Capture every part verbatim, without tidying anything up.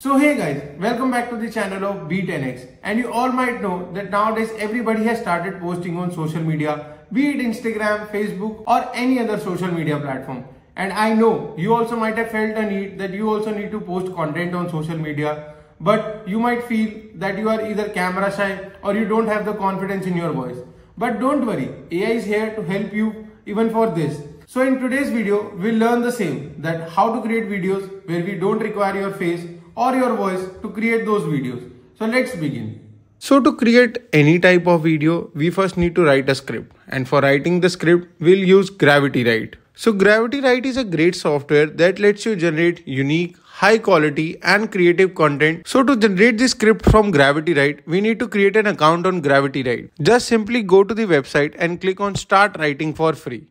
So hey guys, welcome back to the channel of B ten X, and you all might know that nowadays everybody has started posting on social media, be it Instagram, Facebook or any other social media platform. And I know you also might have felt a need that you also need to post content on social media, but you might feel that you are either camera shy or you don't have the confidence in your voice. But don't worry, A I is here to help you even for this. So in today's video, we'll learn the same, that how to create videos where we don't require your face or your voice to create those videos. So let's begin. So to create any type of video, we first need to write a script, and for writing the script, we'll use Gravity Write. So Gravity Write is a great software that lets you generate unique, high quality and creative content. So to generate this script from Gravity Write, we need to create an account on Gravity Write. Just simply go to the website and click on Start Writing for free.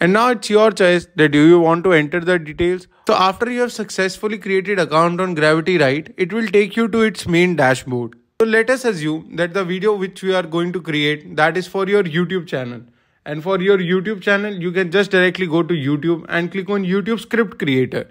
And now it's your choice that do you want to enter the details. So after you have successfully created account on Gravity Write, it will take you to its main dashboard. So let us assume that the video which we are going to create, that is for your YouTube channel. And for your YouTube channel, you can just directly go to YouTube and click on YouTube Script Creator.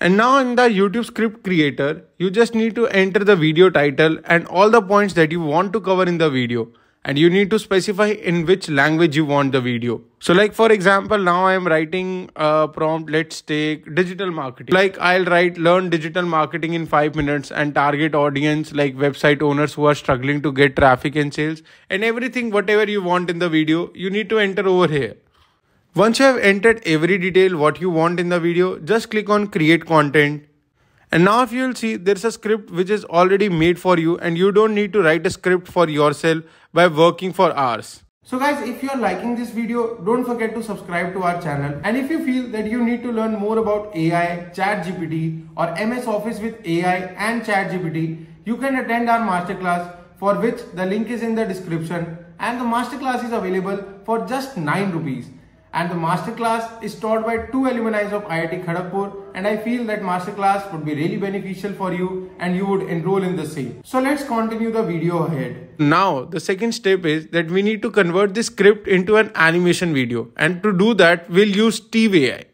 And now in the YouTube Script Creator, you just need to enter the video title and all the points that you want to cover in the video. And you need to specify in which language you want the video. So like for example, now I am writing a prompt, let's take digital marketing. Like I'll write learn digital marketing in five minutes and target audience like website owners who are struggling to get traffic and sales, and everything whatever you want in the video, you need to enter over here. Once you have entered every detail what you want in the video, just click on create content. And now if you will see, there's a script which is already made for you, and you don't need to write a script for yourself by working for hours. So guys, if you are liking this video, don't forget to subscribe to our channel. And if you feel that you need to learn more about A I, ChatGPT or M S Office with A I and ChatGPT, you can attend our masterclass, for which the link is in the description, and the masterclass is available for just nine rupees. And the masterclass is taught by two alumni of I I T Kharagpur, and I feel that masterclass would be really beneficial for you and you would enroll in the same. So let's continue the video ahead. Now the second step is that we need to convert this script into an animation video, and to do that we'll use Steve A I.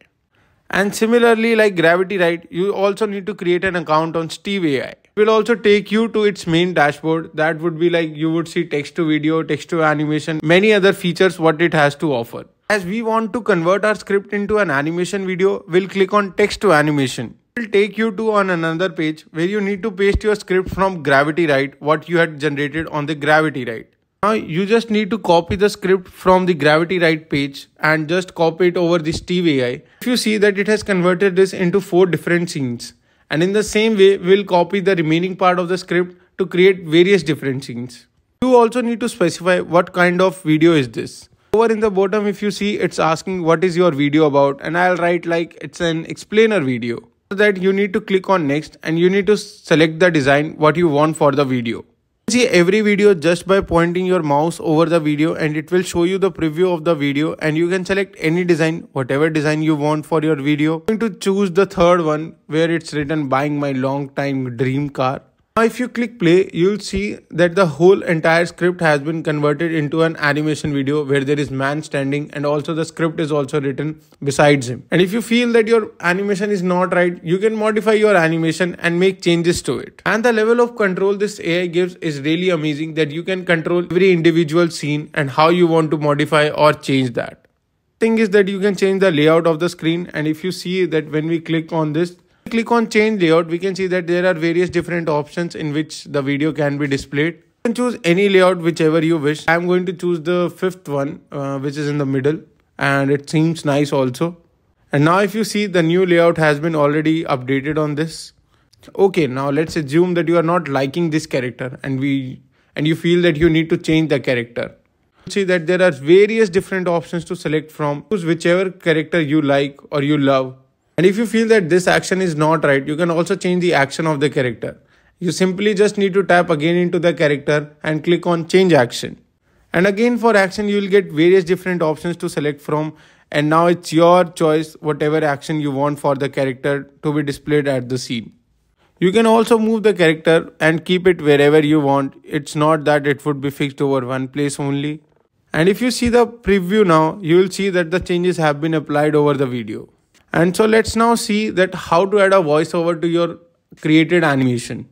And similarly, like Gravity Write, you also need to create an account on Steve A I. It will also take you to its main dashboard. That would be like you would see text to video, text to animation, many other features what it has to offer. As we want to convert our script into an animation video, we'll click on text to animation. It will take you to on another page where you need to paste your script from Gravity Write, what you had generated on the Gravity Write. Now you just need to copy the script from the Gravity Write page and just copy it over the Steve A I. If you see that it has converted this into four different scenes, and in the same way we'll copy the remaining part of the script to create various different scenes. You also need to specify what kind of video is this. Over in the bottom, if you see, it's asking what is your video about, and I'll write like it's an explainer video. So that you need to click on next, and you need to select the design what you want for the video. See every video just by pointing your mouse over the video, and it will show you the preview of the video, and you can select any design, whatever design you want for your video. I'm going to choose the third one where it's written buying my long time dream car. Now if you click play, you'll see that the whole entire script has been converted into an animation video where there is man standing, and also the script is also written besides him. And if you feel that your animation is not right, you can modify your animation and make changes to it. And the level of control this A I gives is really amazing, that you can control every individual scene and how you want to modify or change that. Thing is that you can change the layout of the screen, and if you see that when we click on this, click on change layout, we can see that there are various different options in which the video can be displayed. You can choose any layout whichever you wish. I'm going to choose the fifth one uh, which is in the middle, and it seems nice also. And now if you see, the new layout has been already updated on this. Okay, now let's assume that you are not liking this character and we and you feel that you need to change the character. See that there are various different options to select from. Choose whichever character you like or you love. And if you feel that this action is not right, you can also change the action of the character. You simply just need to tap again into the character and click on change action. And again for action, you will get various different options to select from. And now it's your choice whatever action you want for the character to be displayed at the scene. You can also move the character and keep it wherever you want. It's not that it would be fixed over one place only. And if you see the preview now, you will see that the changes have been applied over the video. And so let's now see that how to add a voiceover to your created animation.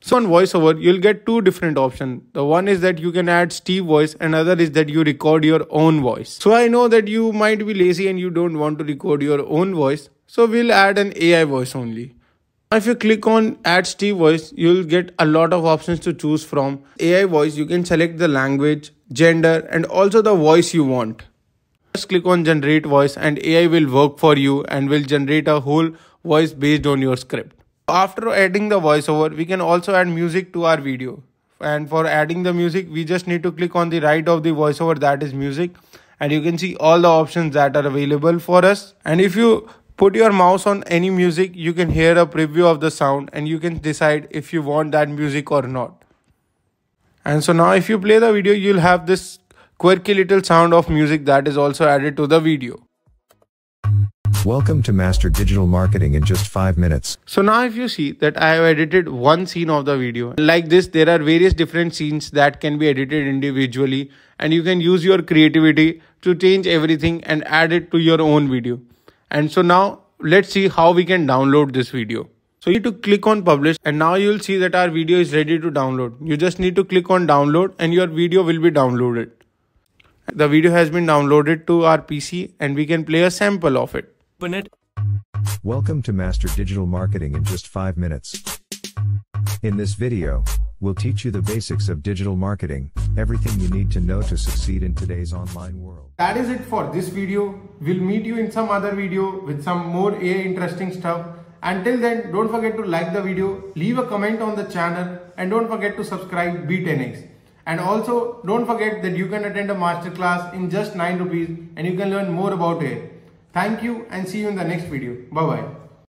So on voiceover, you'll get two different options. The one is that you can add Steve voice, and another is that you record your own voice. So I know that you might be lazy and you don't want to record your own voice. So we'll add an A I voice only. If you click on add Steve voice, you'll get a lot of options to choose from. A I voice, you can select the language, gender, and also the voice you want. Just click on generate voice and A I will work for you and will generate a whole voice based on your script. After adding the voiceover, we can also add music to our video, and for adding the music we just need to click on the right of the voiceover, that is music, and you can see all the options that are available for us. And if you put your mouse on any music, you can hear a preview of the sound and you can decide if you want that music or not. And so now if you play the video, you'll have this quirky little sound of music that is also added to the video. Welcome to Master Digital Marketing in just five minutes. So now if you see that I have edited one scene of the video. Like this, there are various different scenes that can be edited individually, and you can use your creativity to change everything and add it to your own video. And so now let's see how we can download this video. So you need to click on publish, and now you'll see that our video is ready to download. You just need to click on download and your video will be downloaded. The video has been downloaded to our P C and we can play a sample of it. It. Welcome to Master Digital Marketing in just five minutes. In this video, we'll teach you the basics of digital marketing, everything you need to know to succeed in today's online world. That is it for this video. We'll meet you in some other video with some more A I interesting stuff. Until then, don't forget to like the video, leave a comment on the channel, and don't forget to subscribe B ten X. And also, don't forget that you can attend a masterclass in just nine rupees and you can learn more about A I. Thank you and see you in the next video. Bye bye.